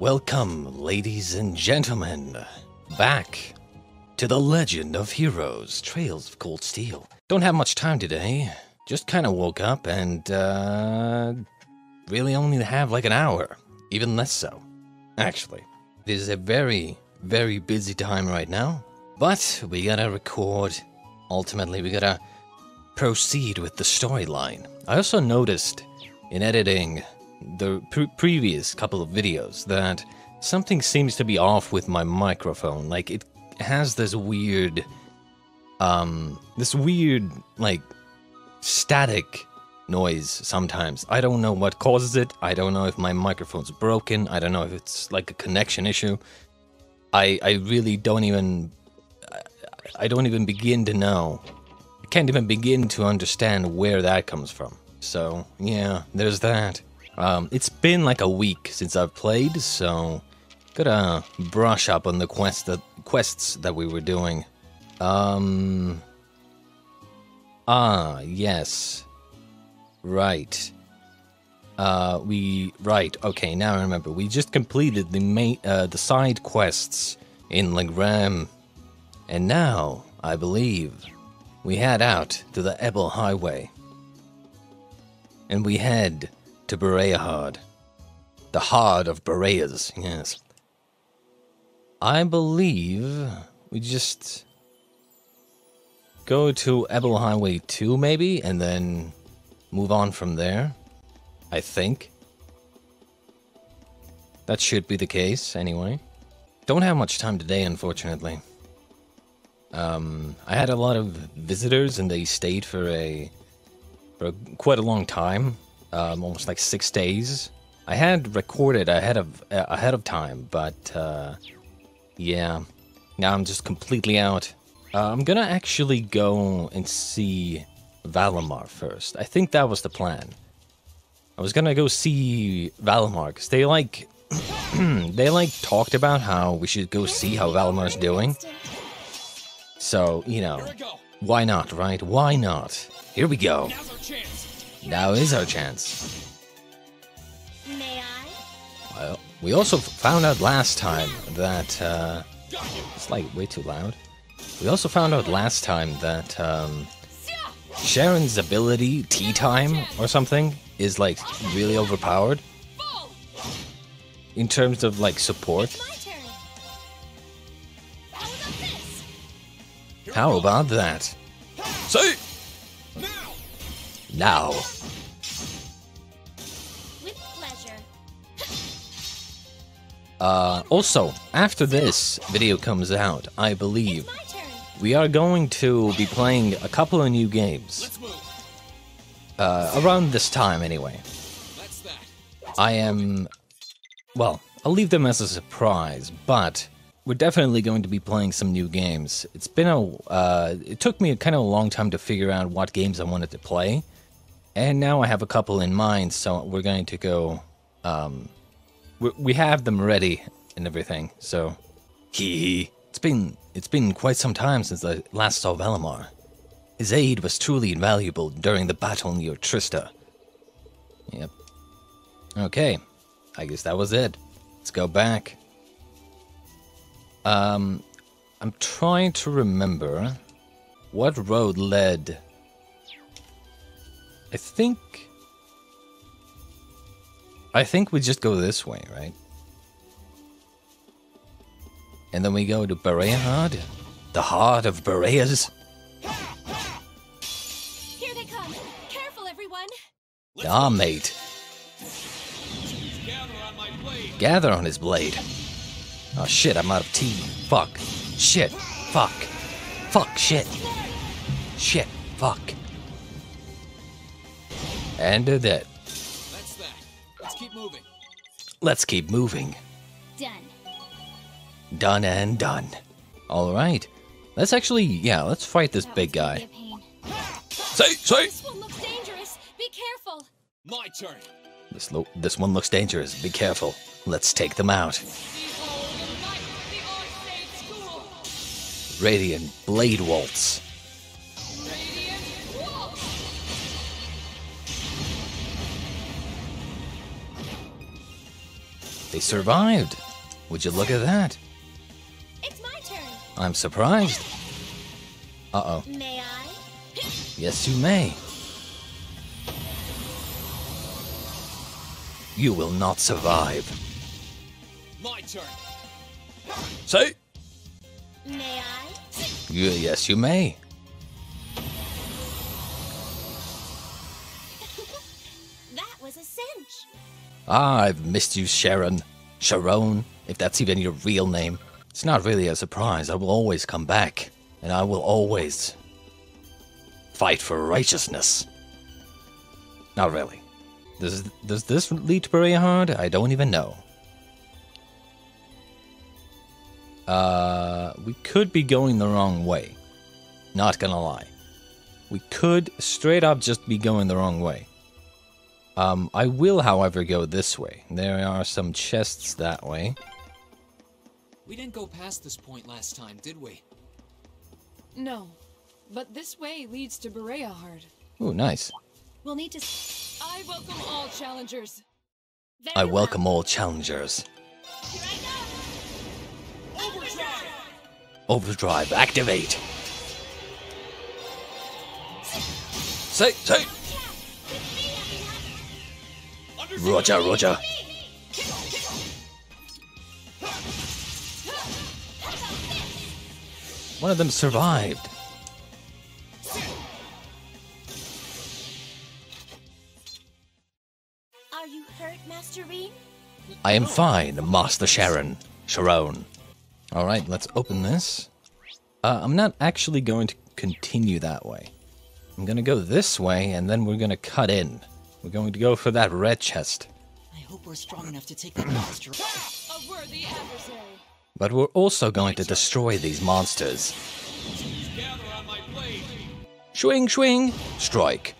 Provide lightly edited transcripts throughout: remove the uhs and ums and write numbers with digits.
Welcome, ladies and gentlemen, back to The Legend of Heroes, Trails of Cold Steel. Don't have much time today, just kind of woke up and, really only have like an hour, even less so, actually. It is a very, very busy time right now, but we gotta record, ultimately we gotta proceed with the storyline. I also noticed in editing the previous couple of videos that something seems to be off with my microphone. Like, it has this weird, like, static noise sometimes. I don't know what causes it. I don't know if my microphone's broken. I don't know if it's, like, a connection issue. I really don't even... I don't even begin to know. I can't even begin to understand where that comes from. So, yeah, there's that. It's been like a week since I've played, so gotta brush up on the quests that we were doing. Yes. Right. Okay, now I remember. We just completed the side quests in Legram. And now, I believe, we head out to the Ebel Highway. And we head to Bareahard. The Hard of Bereas, yes. I believe we just go to Ebel Highway 2, maybe, and then move on from there, I think. That should be the case, anyway. Don't have much time today, unfortunately. I had a lot of visitors, and they stayed for quite a long time. Almost like 6 days. I had recorded ahead of time, but yeah, now I'm just completely out. I'm gonna actually go and see Valimar first. I think that was the plan. I was gonna go see Valimar because they like talked about how we should go see how Valimar's doing. So you know, why not, right? Why not? Here we go. Now is our chance. May I? Well, we also found out last time that, it's like way too loud. We also found out last time that, Sharon's ability, Tea Time or something, is like really overpowered. In terms of like support. How about that? See? Now. With pleasure. Also, after this video comes out, I believe we are going to be playing a couple of new games. Around this time, anyway. I am... Well, I'll leave them as a surprise, but we're definitely going to be playing some new games. It's been it took me kind of a long time to figure out what games I wanted to play. And now I have a couple in mind, so we're going to go, we have them ready and everything, so... Hee. It's been quite some time since I last saw Valimar. His aid was truly invaluable during the battle near Trista. Yep. Okay. I guess that was it. Let's go back. I'm trying to remember what road led... I think we just go this way, right? And then we go to Bareahard, the heart of Bereas. Here they come! Careful, everyone! Ah, mate. Gather on his blade. Oh shit! I'm out of tea. Fuck. Shit. Fuck. Fuck. Shit. Shit. Fuck. And they're dead. That's that. Let's keep moving. Let's keep moving. Done. Done and done. All right. Let's actually, yeah, let's fight this big guy. Say. This one looks dangerous. Be careful. My turn. This one looks dangerous. Be careful. Let's take them out. The old knight of the Arseid School. Radiant Blade Waltz. They survived. Would you look at that? It's my turn. I'm surprised. Uh-oh. May I? Yes, you may. You will not survive. My turn. Say. May I? Yes, you may. That was a cinch. Ah, I've missed you, Sharon. Sharon, if that's even your real name. It's not really a surprise. I will always come back. And I will always fight for righteousness. Not really. Does this lead to Bareahard? I don't even know. We could be going the wrong way. Not gonna lie. We could straight up just be going the wrong way. I will, however, go this way. There are some chests that way. We didn't go past this point last time, did we? No, but this way leads to Bareahard. Ooh, nice. We'll need to... I welcome all challengers. I welcome all challengers. Here I go. Overdrive, activate! Say! Roger! One of them survived. Are you hurt, Master Reen? I am fine, Master Sharon. Alright, let's open this. I'm not actually going to continue that way. I'm going to go this way, and then we're going to cut in. We're going to go for that red chest. I hope we're strong enough to take that monster. A worthy adversary. But we're also going to destroy these monsters. Gather on my blade. Swing! Strike.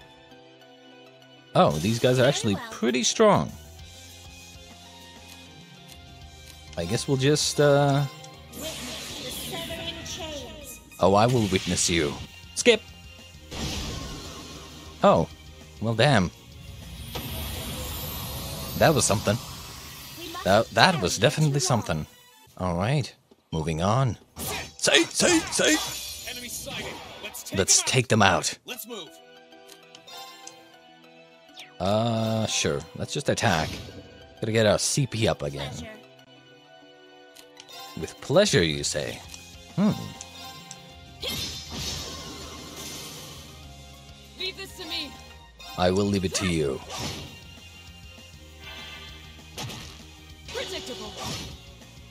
Oh, these guys are actually pretty strong. I guess we'll just, Oh, I will witness you. Skip! Oh. Well, damn. That was something. That was definitely something. Alright. Moving on. Say! Enemy sighted. Let's take them out. Let's move. Sure. Let's just attack. Gotta get our CP up again. With pleasure, you say? Leave this to me. I will leave it to you.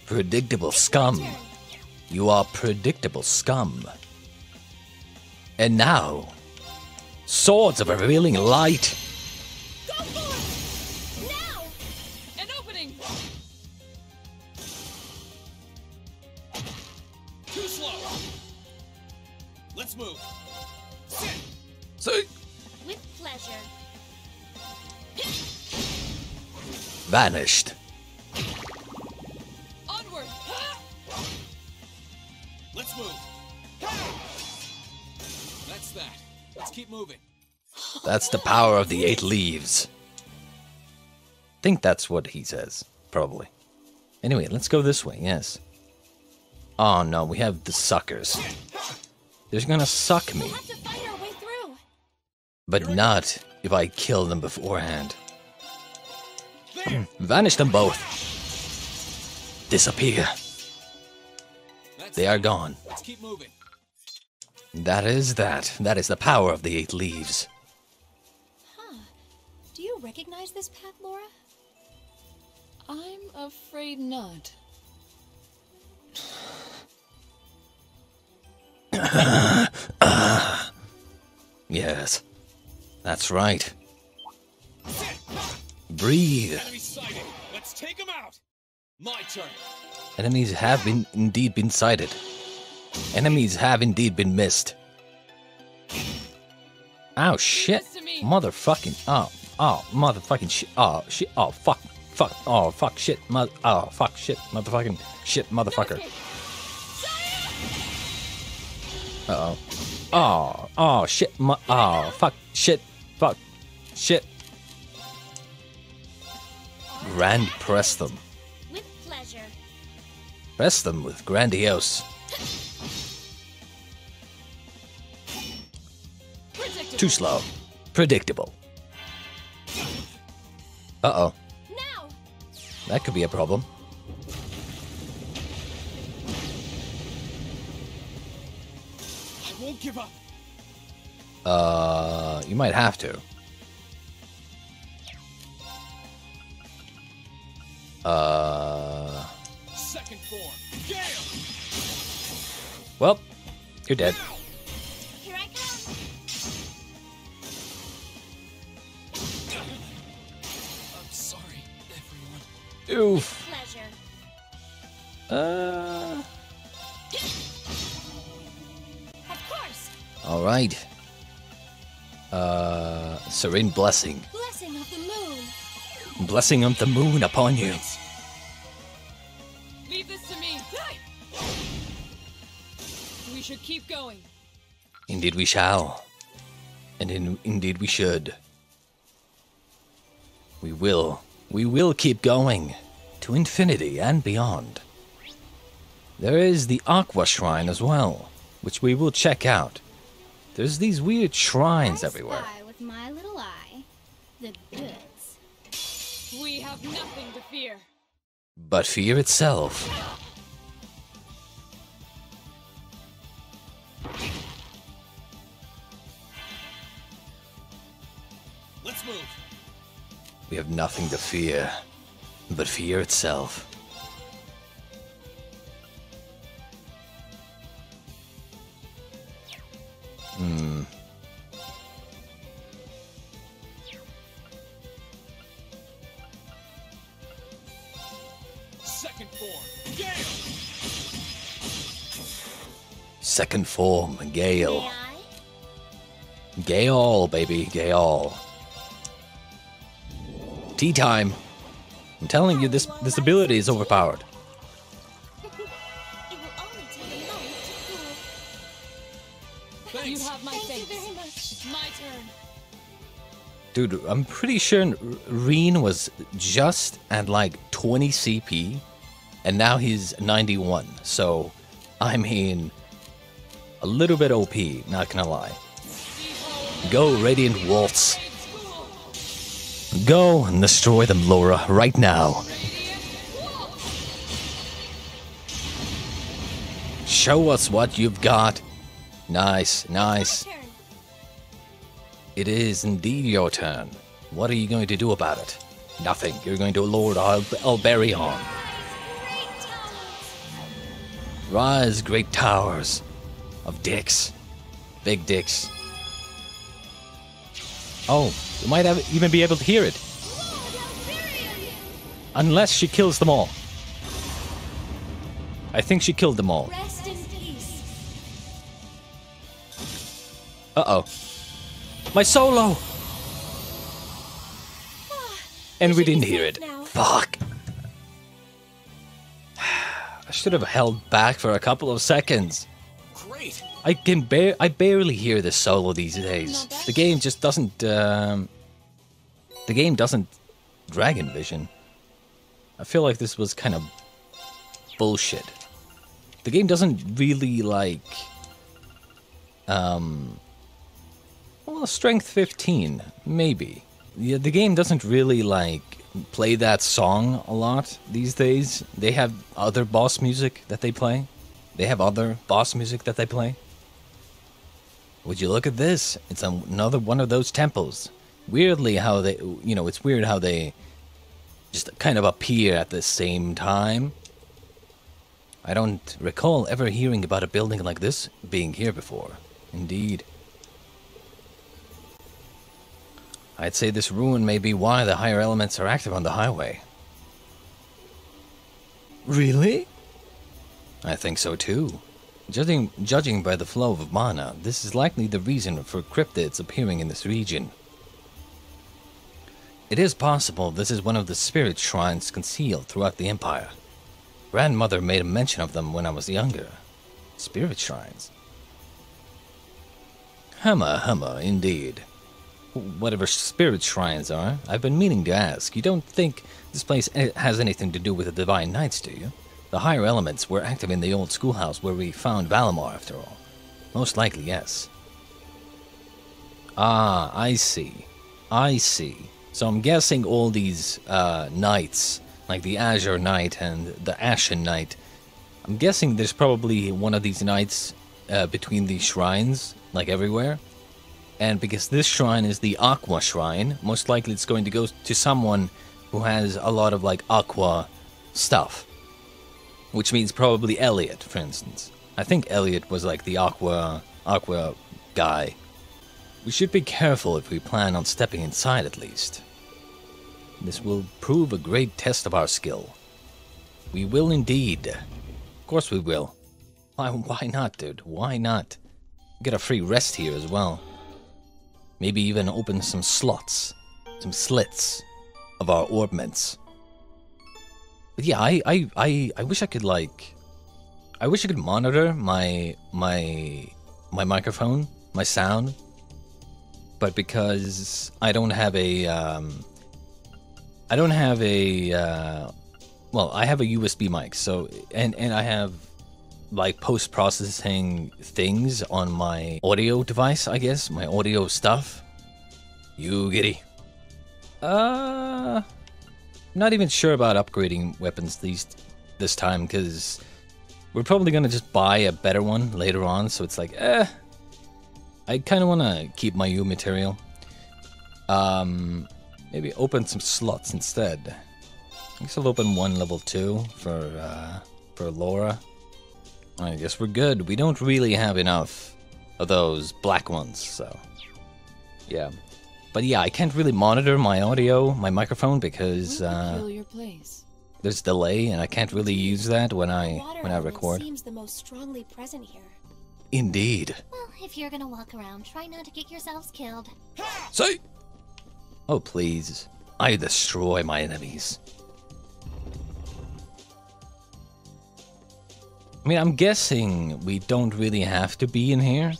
Predictable scum. You are predictable scum. And now, swords of a revealing light. Go for it. Now. An opening. Too slow. Let's move. Say. With pleasure. Vanished. Onward. Let's move. That's that. Let's keep moving. That's the power of the 8 leaves. I think that's what he says, probably. Anyway, let's go this way. Yes. Oh no, we have the suckers. They're gonna suck me. But not if I kill them beforehand. Vanish them both. Disappear. They are gone. Let's keep moving. That. That is the power of the 8 leaves. Huh. Do you recognize this path, Laura? I'm afraid not. Yes. That's right. Breathe. Let's take them out. My turn. Enemies have indeed been sighted. Enemies have indeed been missed. Ow, shit. Motherfucking. Oh, motherfucking shit. Oh, shit. Oh, fuck. Fuck. Oh, fuck, shit. Oh, fuck, shit. Motherfucking shit, motherfucker. Uh-oh. Oh, shit. Oh, fuck, shit. Fuck. Shit. Grand press them. pleasure. Press them with grandiose. Too slow. Predictable. Uh-oh. Now. That could be a problem. I won't give up. You might have to. Second form. Well, you're dead. Here I come. I'm sorry, everyone. Oof. Of course. All right. Serene blessing. Blessing of the moon. Blessing of the moon upon you. Leave this to me. We should keep going. Indeed we shall. And indeed we should. We will. We will keep going. To infinity and beyond. There is the Aqua Shrine as well, which we will check out. There's these weird shrines everywhere. I spy with my little eye, the goods. We have nothing to fear. But fear itself. Let's move. We have nothing to fear, but fear itself. Hmm. Second form, Gale. Second form, Gale. Gale, baby, Gale. Tea time. I'm telling you, this ability is overpowered. Dude, I'm pretty sure Reen was just at like 20 CP, and now he's 91, so I mean, a little bit OP, not gonna lie. Go Radiant Waltz. Go and destroy them, Laura, right now. Show us what you've got. Nice, nice. It is indeed your turn. What are you going to do about it? Nothing. You're going to Lord Albarion. Rise, great towers of dicks. Big dicks. Oh, you might even be able to hear it. Unless she kills them all. I think she killed them all. Uh-oh. My solo! And we didn't hear it. Now. Fuck! I should have held back for a couple of seconds. Great. I barely hear the solo these days. The game just doesn't... the game doesn't Dragon Vision. I feel like this was kind of bullshit. The game doesn't really, like... Well, strength 15, maybe. Yeah, the game doesn't really, like, play that song a lot these days. They have other boss music that they play. Would you look at this? It's another one of those temples. Weirdly how they, you know, it's weird how they just kind of appear at the same time. I don't recall ever hearing about a building like this being here before. Indeed. I'd say this ruin may be why the higher elements are active on the highway. Really? I think so too. Judging by the flow of mana, this is likely the reason for cryptids appearing in this region. It is possible this is one of the spirit shrines concealed throughout the Empire. Grandmother made a mention of them when I was younger. Spirit shrines. Hummer, hummer, indeed. Whatever spirit shrines are, I've been meaning to ask. You don't think This place has anything to do with the Divine Knights, do you? The higher elements were active in the old schoolhouse where we found Valimar, after all. Most likely, yes. Ah, I see. I see. So I'm guessing all these knights, like the Azure Knight and the Ashen Knight, I'm guessing there's probably one of these knights between these shrines, like everywhere. And because this shrine is the Aqua Shrine, most likely it's going to go to someone who has a lot of, like, aqua stuff. Which means probably Elliot, for instance. I think Elliot was, like, the aqua guy. We should be careful if we plan on stepping inside, at least. This will prove a great test of our skill. We will indeed. Of course we will. Why not, dude? Why not? Get a free rest here as well. Maybe even open some slots, some slits of our orbments. But yeah, I wish I could, like, I wish I could monitor my microphone, my sound. But because I don't have a, well, I have a USB mic, so, and I have, like, post-processing things on my audio device, I guess, my audio stuff. You giddy. Not even sure about upgrading weapons this time, because we're probably gonna just buy a better one later on, so it's like, I kind of want to keep my U material. Maybe open some slots instead. I guess I'll open one level 2 for Laura. I guess we're good. We don't really have enough of those black ones, so... yeah. But yeah, I can't really monitor my audio, my microphone, because there's delay, and I can't really use that when I record. Seems the most strongly present here. Indeed. Well, if you're gonna walk around, try not to get yourselves killed. Say! Oh, please. I destroy my enemies. I mean, I'm guessing we don't really have to be in here.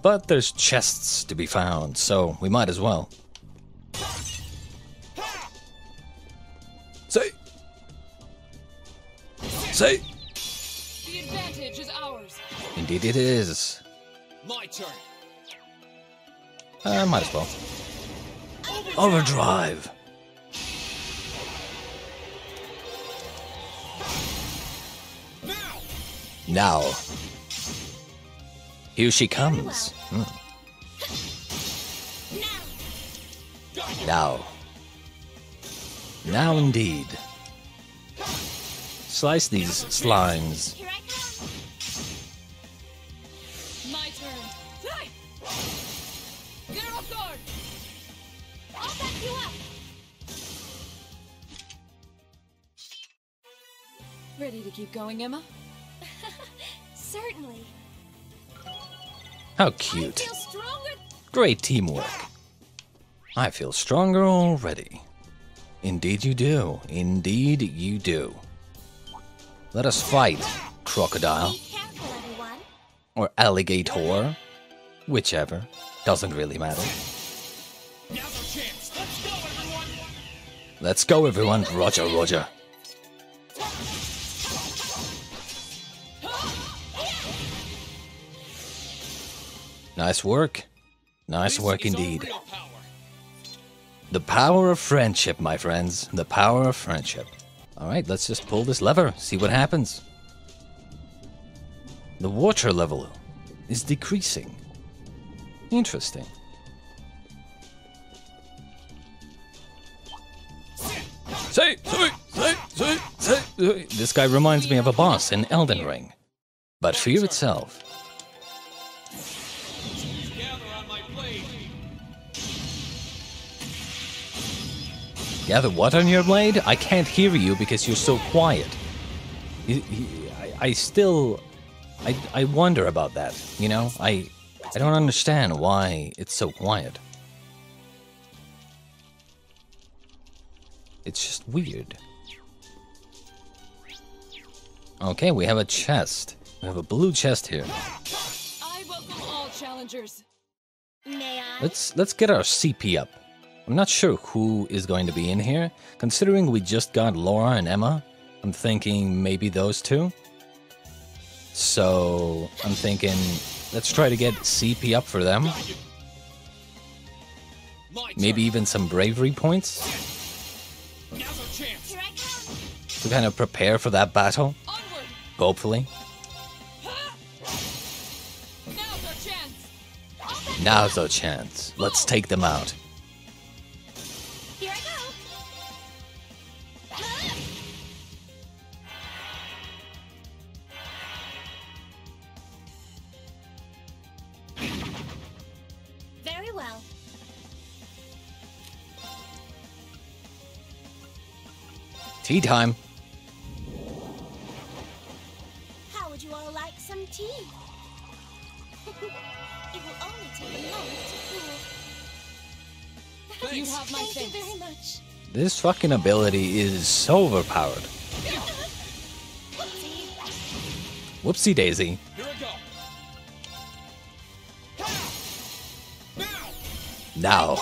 But there's chests to be found, so we might as well. Say! Say! The advantage is ours. Indeed it is. My turn. Might as well. Overdrive! Now, here she comes. Mm. Now, now indeed. Slice these slimes. My turn. Get off guard. I'll back you up. Ready to keep going, Emma? Certainly. How cute. Great teamwork. I feel stronger already. Indeed you do. Indeed you do. Let us fight, crocodile. Be careful, everyone. Or alligator. Whichever. Doesn't really matter. Now's our chance. Let's go, everyone. Let's go, everyone. Roger, roger. Nice work. Nice work indeed. The power of friendship, my friends. The power of friendship. Alright, let's just pull this lever. See what happens. The water level is decreasing. Interesting. This guy reminds me of a boss in Elden Ring. But fear itself. Gather what on your blade? I can't hear you because you're so quiet. I still... I wonder about that, you know? I don't understand why it's so quiet. It's just weird. Okay, we have a chest. We have a blue chest here. I welcome all challengers. May I? Let's get our CP up. I'm not sure who is going to be in here. Considering we just got Laura and Emma, I'm thinking maybe those two. So I'm thinking let's try to get CP up for them. Maybe even some bravery points to kind of prepare for that battle. Hopefully. Now's our chance. Let's take them out. Tea time. How would you all like some tea? It will only take a moment to cool. Thanks. You have my thanks. Thank you very much. This fucking ability is so overpowered. Whoopsie daisy. Here we go. Now.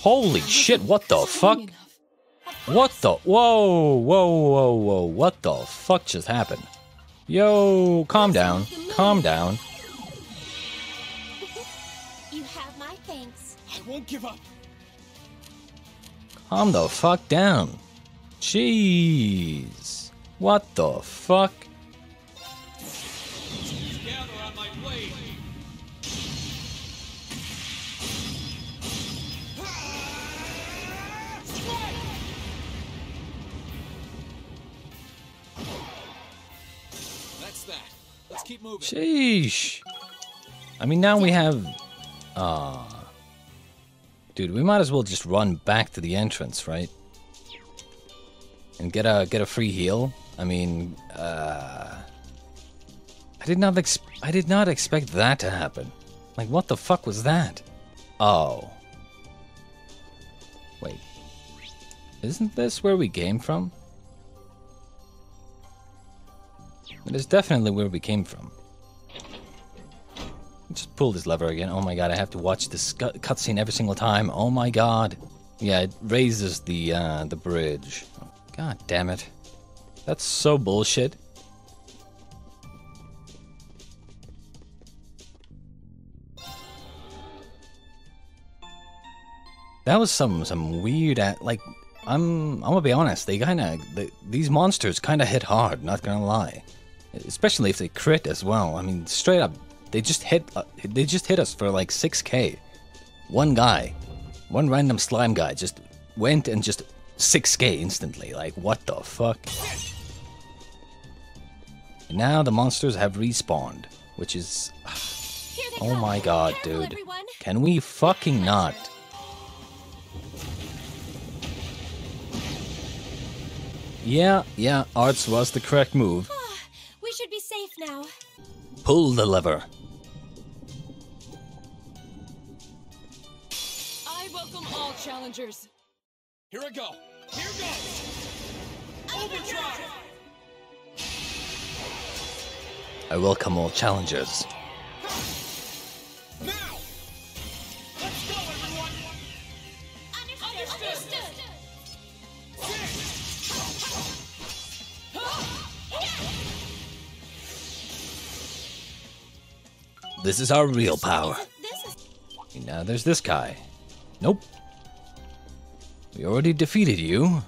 Holy shit, what the fuck? What the? Whoa, whoa, whoa, whoa. What the fuck just happened? Yo, calm down. Calm down. You have my thanks. I won't give up. Calm the fuck down. Jeez. What the fuck? Keep moving. Sheesh. I mean, now we have... Dude, we might as well just run back to the entrance, right? And get a free heal. I mean, I did not expect that to happen. Like, what the fuck was that? Oh. Wait. Isn't this where we came from? It is definitely where we came from. Just pull this lever again. Oh my god, I have to watch this cutscene every single time. Oh my god. Yeah, it raises the bridge. God damn it. That's so bullshit. That was some weird like I'm gonna be honest. They kinda these monsters kinda hit hard. Not gonna lie. Especially if they crit as well. I mean, straight up, they just hit us for like 6k. One guy, one random slime guy just went and just 6k instantly. Like, what the fuck? And now the monsters have respawned, which is... Oh my god, dude. Can we fucking not? Yeah, arts was the correct move. Should be safe now. Pull the lever. I welcome all challengers. Here I go. Here goes. Overdrive. I welcome all challengers. Now. Let's go, everyone. Understood. This is our real power. Now there's this guy. Nope. We already defeated you.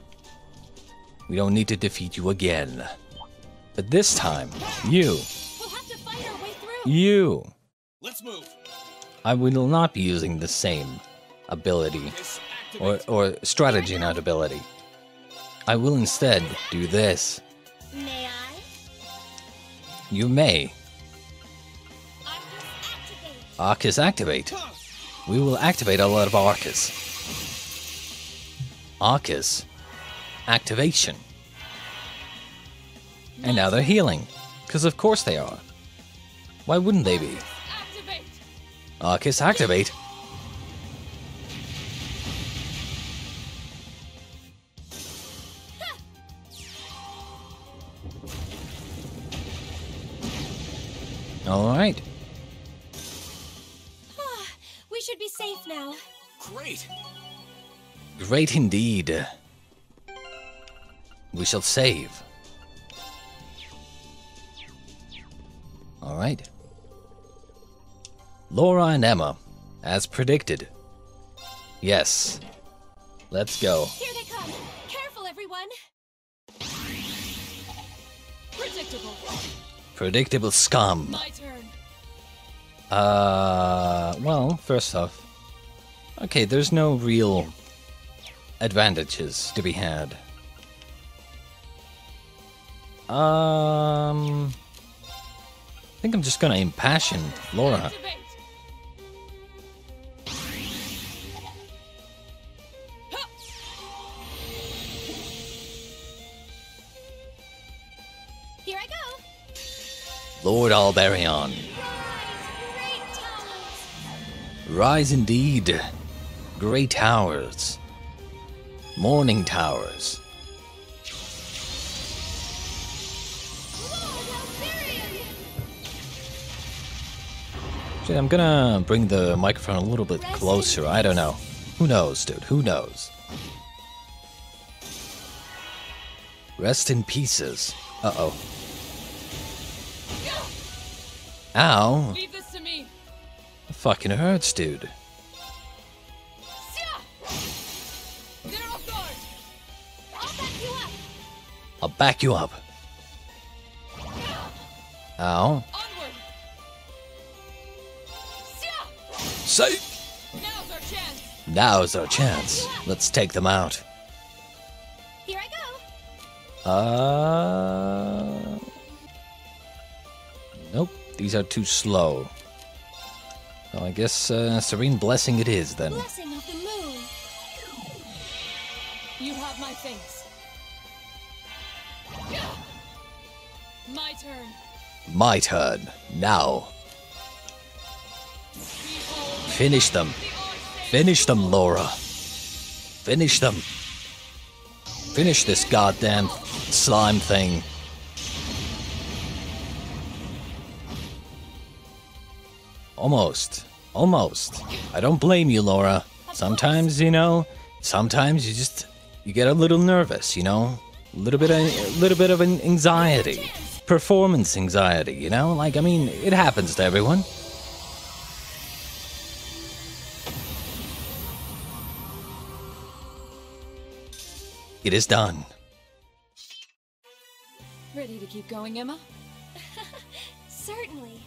We don't need to defeat you again. But this time, you. We'll have to fight our way through. You. Let's move. I will not be using the same ability or strategy, not ability. I will instead do this. May I? You may. Arcus activate. We will activate a lot of Arcus. Arcus activation. And now they're healing. Because of course they are. Why wouldn't they be? Arcus activate. should be safe now. Great. Great indeed. We shall save. All right. Laura and Emma, as predicted. Yes. Let's go. Here they come. Careful, everyone. Predictable. Predictable scum. My turn. Well, first off, okay, there's no real advantages to be had. I think I'm just gonna impassion Laura. Here I go. Lord Albarion. Rise indeed, grey towers, morning towers. Actually, I'm gonna bring the microphone a little bit closer. I don't know. Who knows, dude? Who knows? Rest in pieces. Uh-oh. Ow. Leave this to me. It fucking hurts, dude. I'll back you up. Ow. Say. Now's our chance. Now's our chance. Let's take them out. Here I go. Nope. These are too slow. Well, I guess Serene Blessing it is, then. Blessing of the moon. You have my face. My turn. My turn. Now. Finish them. Finish them, Laura. Finish them. Finish this goddamn slime thing. Almost. Almost. I don't blame you, Laura. Sometimes, you know, sometimes you get a little nervous, you know? A little bit of an anxiety. Performance anxiety, you know? Like, I mean, it happens to everyone. It is done. Ready to keep going, Emma? Certainly.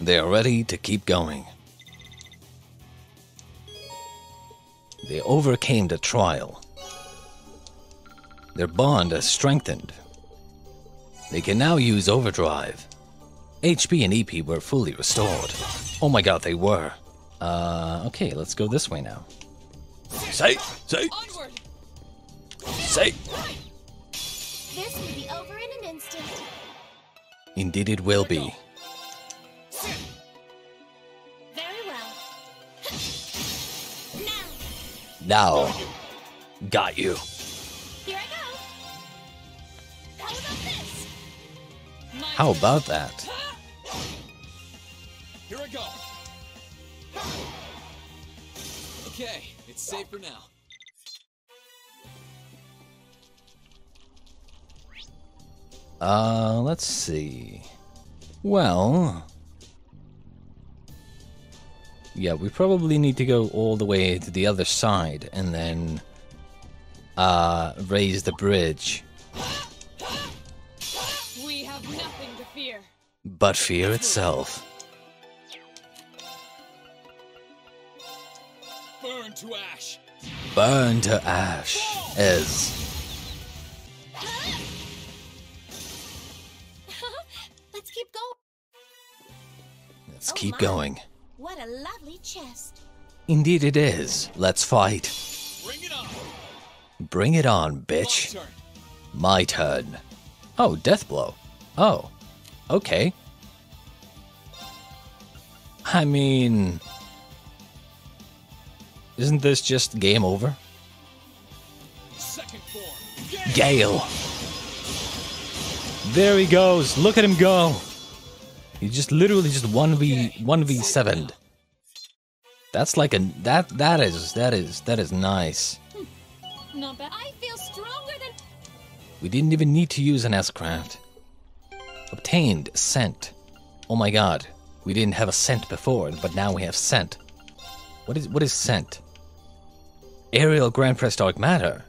They are ready to keep going. They overcame the trial. Their bond has strengthened. They can now use overdrive. HP and EP were fully restored. Oh my god, they were. Okay, let's go this way now. Say! Say! Onward. Say! This will be over in an instant. Indeed it will be. Now, got you. Here I go. How about this? How about that? Here I go. Okay, it's safe for now. Let's see. Well, yeah, we probably need to go all the way to the other side and then raise the bridge. We have nothing to fear. But fear itself. Burn to ash. Burn to ash is. Let's keep going. Let's keep going. What a lovely chest. Indeed it is. Let's fight. Bring it on. Bring it on, bitch. Turn. My turn. Oh, death blow. Oh. Okay. I mean, isn't this just game over? Second form. Gale. There he goes. Look at him go. You just literally just 1v7'd. That's like a that is nice. Not bad. I feel stronger than. We didn't even need to use an S-craft. Obtained scent. Oh my god. We didn't have a scent before, but now we have scent. What is scent? Aerial Grand Press Dark Matter.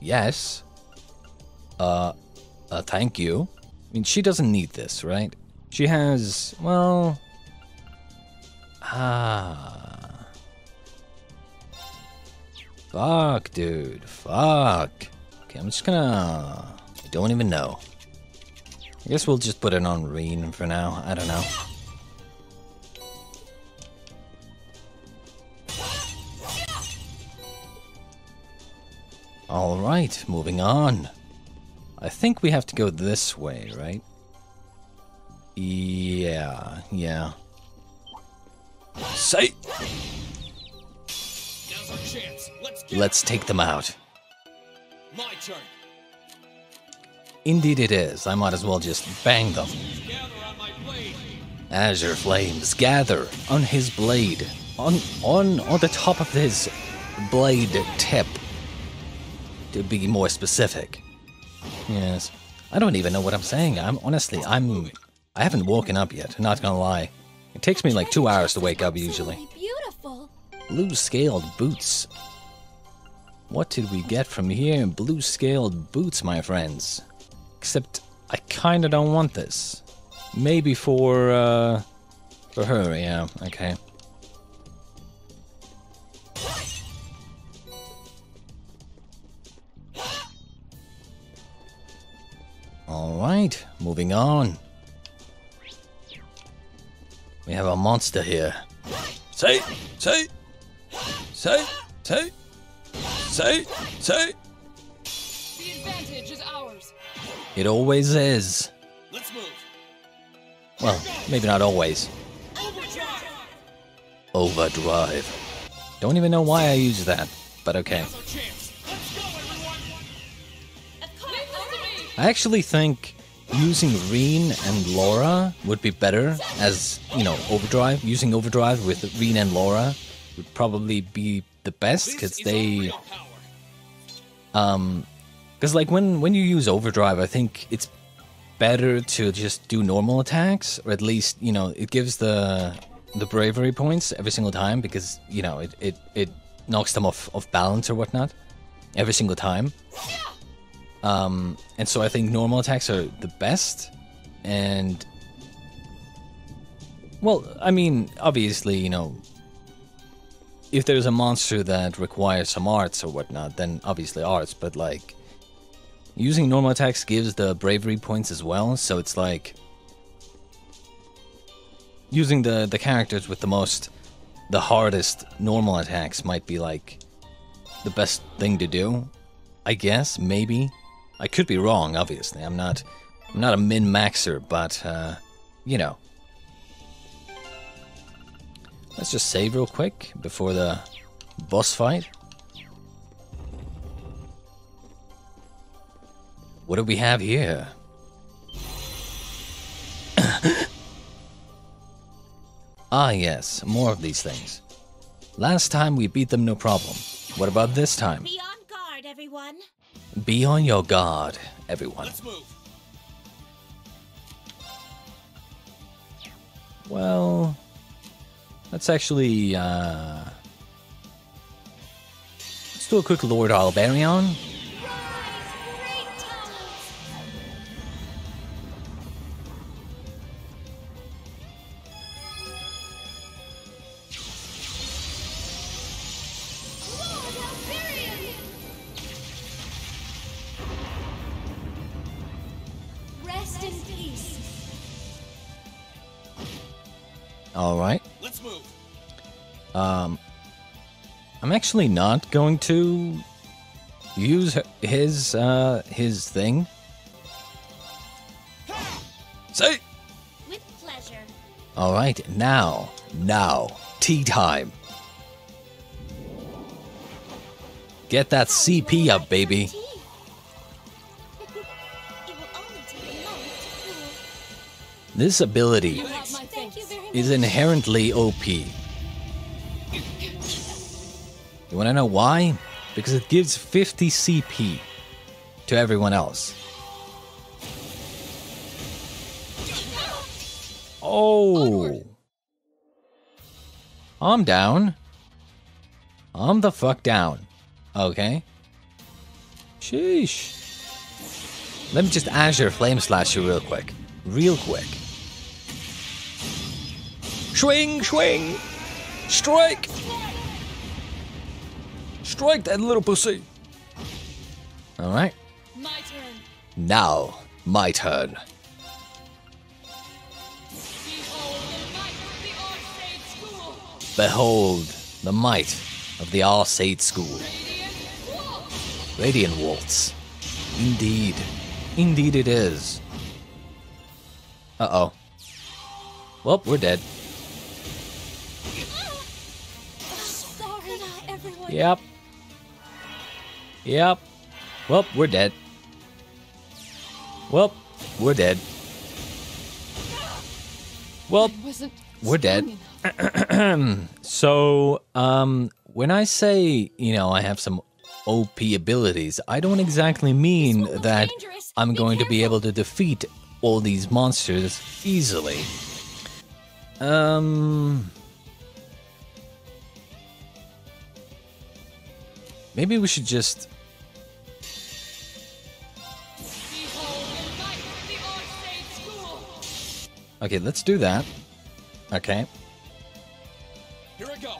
Yes. Thank you. I mean, she doesn't need this, right? She has, well... Ah... Fuck, dude. Fuck. Okay, I'm just gonna... I don't even know. I guess we'll just put it on Reen for now. I don't know. Alright, moving on. I think we have to go this way, right? Yeah, yeah. Say! Now's our chance. Let's take them out. My turn. Indeed it is. I might as well just bang them. On my blade. Azure flames gather on his blade. On the top of his blade tip. To be more specific. Yes. I don't even know what I'm saying. I haven't woken up yet, not gonna lie. It takes me like 2 hours to wake up usually. Blue scaled boots. What did we get from here? Blue scaled boots, my friends. Except I kinda don't want this. Maybe for her, yeah, okay. Alright, moving on. We have a monster here. Say. The advantage is ours. It always is. Let's move. Well, maybe not always. Overdrive. Don't even know why I use that, but okay. I actually think using Reen and Laura would be better as, you know, overdrive. Using overdrive with Reen and Laura would probably be the best because they... Because, like, when you use overdrive, I think it's better to just do normal attacks. Or at least, you know, it gives the bravery points every single time because, you know, it knocks them off balance or whatnot every single time. And so I think normal attacks are the best, and, well, I mean, obviously, you know, if there's a monster that requires some arts or whatnot, then obviously arts, but, like, using normal attacks gives the bravery points as well, so it's like, using the characters with the hardest normal attacks might be, like, the best thing to do, I guess, maybe. I could be wrong, obviously. I'm not a min-maxer, but, you know. Let's just save real quick before the boss fight. What do we have here? Ah, yes. More of these things. Last time we beat them, no problem. What about this time? Be on guard, everyone. Be on your guard, everyone. Let's move. Well, let's actually let's do a quick Lord Albarion. Alright. Let's move. I'm actually not going to use his thing. Say! With pleasure. Alright, now, tea time. Get that CP up, baby. It will only take a moment. This ability is inherently OP. You want to know why? Because it gives 50 CP to everyone else. Oh! I'm down. I'm the fuck down. Okay. Sheesh. Let me just Azure Flame Slash you real quick. Real quick. Swing, swing! Strike! Strike that little pussy! Alright. My turn. Now, my turn. Behold the might of the Arseid School. Radiant Waltz. Indeed. Indeed it is. Uh-oh. Well, we're dead. Sorry, everyone. Yep. Yep. Well, we're dead. Well, we're dead. Well, we're dead. So, when I say, you know, I have some OP abilities, I don't exactly mean that I'm going to be able to defeat all these monsters easily. Maybe we should just... Okay, let's do that. Okay. Here I go.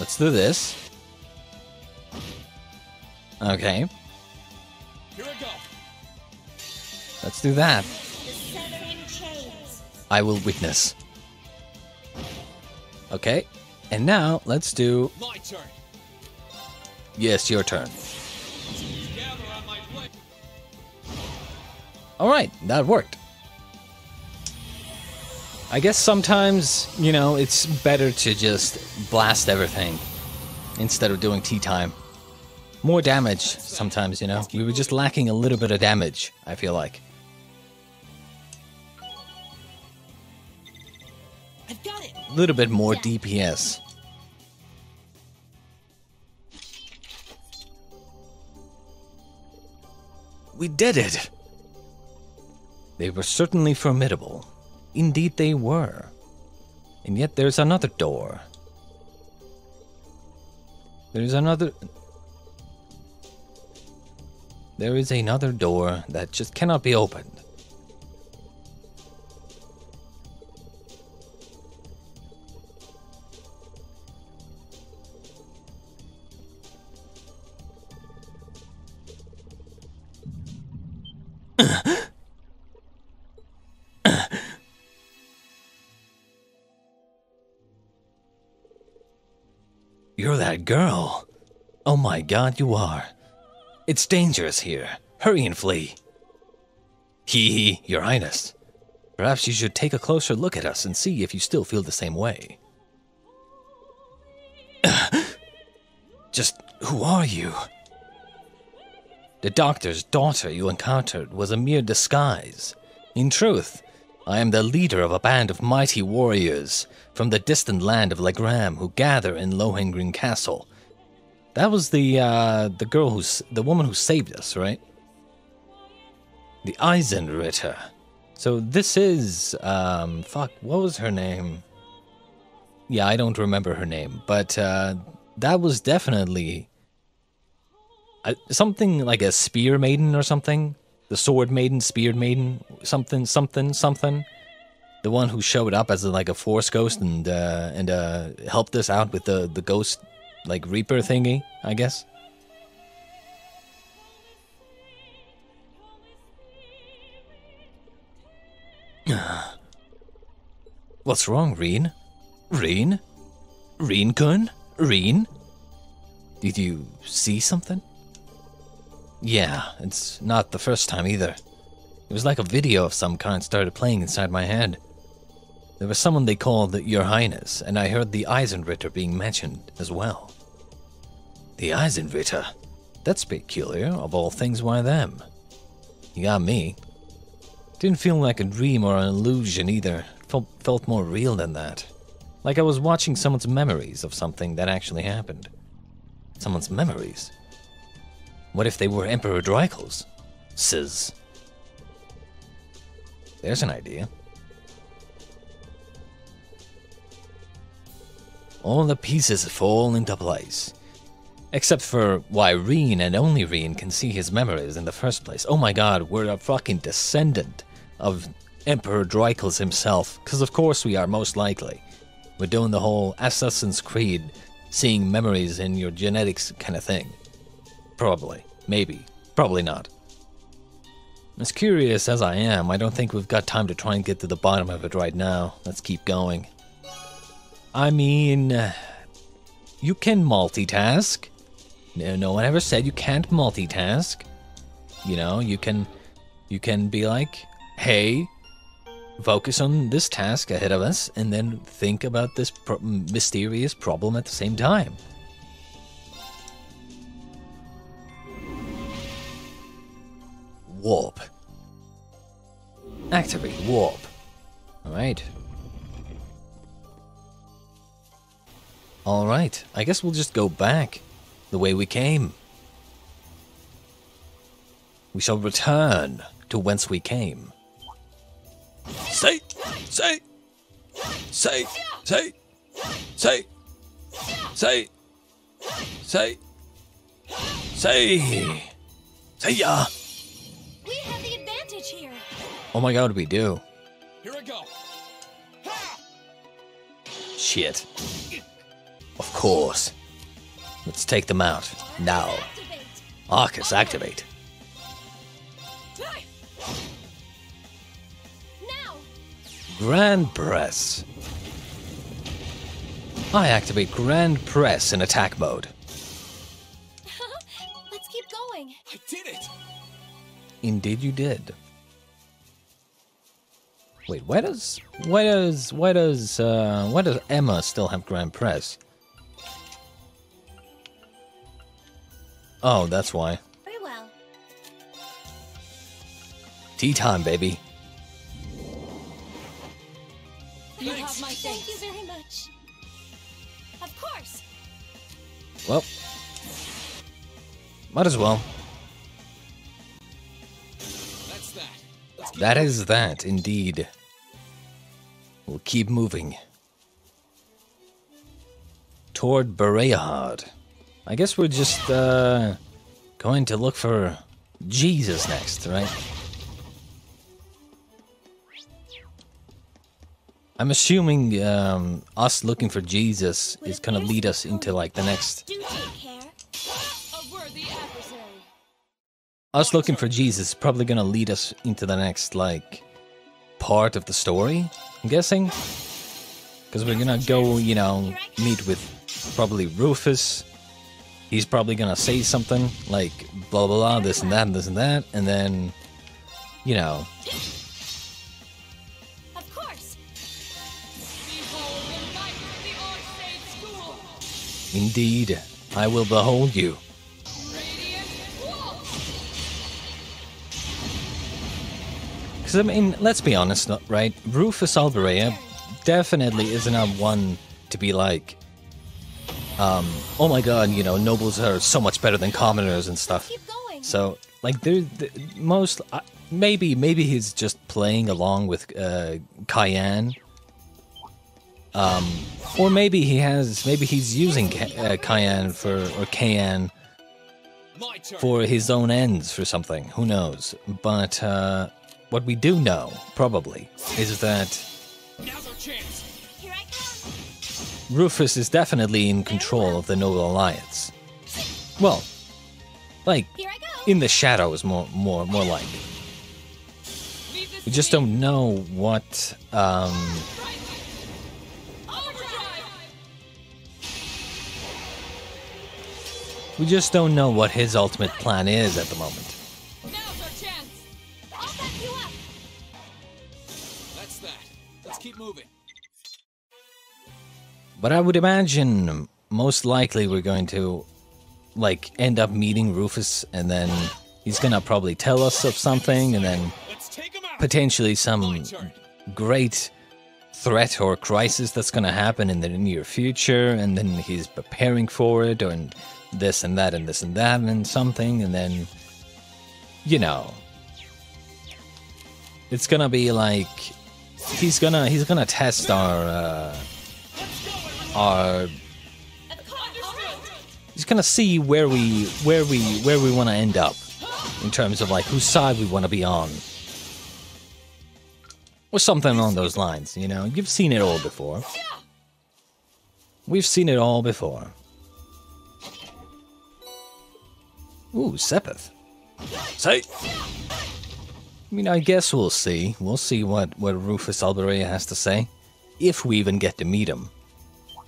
Let's do this. Okay. Here I go. Let's do that. I will witness. Okay. And now let's do. My turn. Yes, your turn. All right, that worked. I guess sometimes, you know, it's better to just blast everything instead of doing tea time. More damage sometimes, you know. We were just lacking a little bit of damage, I feel like. I've got it. A little bit more DPS. We did it! They were certainly formidable. Indeed they were. And yet there's another door. There's another... There is another door that just cannot be opened. You're that girl. Oh my god, you are. It's dangerous here. Hurry and flee. Hee hee, your highness. Perhaps you should take a closer look at us and see if you still feel the same way. Just who are you? The doctor's daughter you encountered was a mere disguise. In truth, I am the leader of a band of mighty warriors from the distant land of Legram who gather in Lohengrin Castle. That was the girl who's the woman who saved us, right? The Eisenritter. So this is fuck, what was her name? Yeah, I don't remember her name, but that was definitely something like a spear maiden or something. The sword maiden, spear maiden, something, something, something. The one who showed up as like a force ghost and helped us out with the ghost, like Reaper thingy, I guess. What's wrong, Reen? Reen? Reen-kun? Reen? Did you see something? Yeah, it's not the first time either. It was like a video of some kind started playing inside my head. There was someone they called Your Highness, and I heard the Eisenritter being mentioned as well. The Eisenritter? That's peculiar. Of all things, why them? You got me. Didn't feel like a dream or an illusion either. Felt more real than that. Like I was watching someone's memories of something that actually happened. Someone's memories? What if they were Emperor Dreichels? Sizz. There's an idea. All the pieces fall into place. Except for why Reen and only Reen can see his memories in the first place. Oh my god, we're a fucking descendant of Emperor Dreichels himself. Because of course we are, most likely. We're doing the whole Assassin's Creed, seeing memories in your genetics kind of thing. Probably. Maybe. Probably not. As curious as I am, I don't think we've got time to try and get to the bottom of it right now. Let's keep going. I mean, you can multitask. No one ever said you can't multitask. You know, you can be like, hey, focus on this task ahead of us, and then think about this mysterious problem at the same time. Warp. Activate warp. Alright. Alright, I guess we'll just go back the way we came. We shall return to whence we came. Say! Say! Say! Say! Say! Say! Say! Say! Say ya! We have the advantage here. Oh my god, we do. Here I go. Ha! Shit. Of course. Let's take them out. Now. Arcus, activate. Now. Grand Press. I activate Grand Press in attack mode. Let's keep going. I did it. Indeed you did. Wait, why does Emma still have Grand Press? Oh, that's why. Very well. Tea time, baby. You have my thanks. Thank you very much. Of course. Well, might as well. That's that. That is that, indeed. We'll keep moving toward Bareahard. I guess we're just going to look for Jesus next, right? I'm assuming us looking for Jesus is going to lead us into like the next. Us looking for Jesus is probably going to lead us into the next like part of the story, I'm guessing, because we're going to go, you know, meet with probably Rufus. He's probably gonna say something like blah blah blah, this and that and this and that, and then, you know. Of course. Indeed, I will behold you. Because I mean, let's be honest, right? Rufus Albarea definitely is not one to be like, oh my god, you know, nobles are so much better than commoners and stuff. So, like, they're most... maybe he's just playing along with Kayan. Or maybe he has... Maybe he's using Kayan for... Or Kayan for his own ends for something. Who knows? But what we do know, probably, is that... Now's our chance. Rufus is definitely in control of the Noble Alliance. Well, like, in the shadows, more like. We just don't know what, we just don't know what his ultimate plan is at the moment. That's that. Let's keep moving. But I would imagine, most likely, we're going to, like, end up meeting Rufus, and then he's gonna probably tell us of something, and then potentially some great threat or crisis that's going to happen in the near future, and then he's preparing for it, or this and that and this and that and something, and then, you know, it's going to be like he's going to test our he's going to see where we want to end up in terms of like whose side we want to be on. Or something along those lines, you know? You've seen it all before. We've seen it all before. Ooh, Sepeth. Say! I mean, I guess we'll see. We'll see what Rufus Albarea has to say. If we even get to meet him.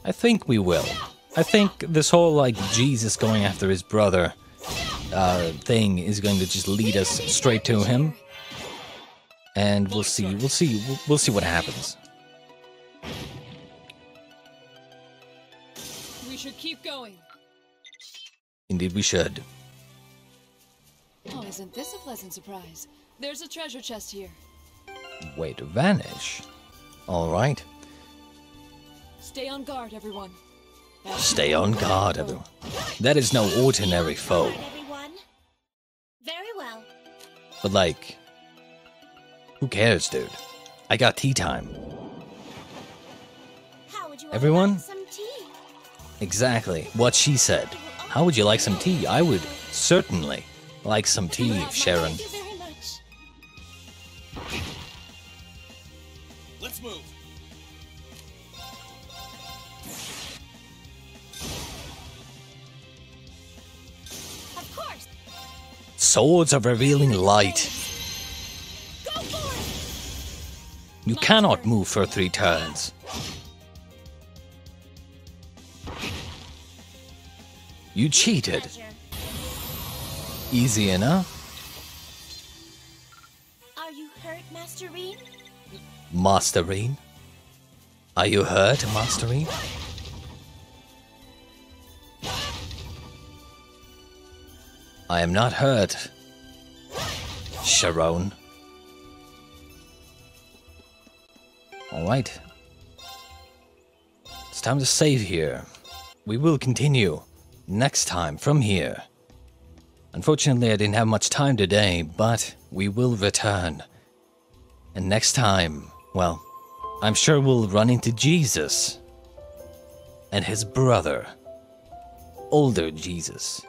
I think we will. I think this whole, like, Jesus going after his brother thing is going to just lead us straight to him. And we'll see what happens. We should keep going. Indeed we should. Oh, isn't this a pleasant surprise? There's a treasure chest here. Way to vanish. All right. Stay on guard, everyone. Stay on guard, everyone. That is no ordinary foe. Very well. But like, who cares, dude? I got tea time. How would you everyone? Like some tea? Exactly. What she said. How would you like some tea? I would certainly like some tea, Sharon. Thank you very much. Let's move. Of course. Swords of revealing light. You cannot move for 3 turns. You cheated. Easy enough. Are you hurt, Master Reen? Master Reen? Are you hurt, Master Reen? I am not hurt, Sharon. Alright. It's time to save here. We will continue next time from here. Unfortunately, I didn't have much time today, but we will return. And next time, well, I'm sure we'll run into Jesus. And his brother. Older Jesus.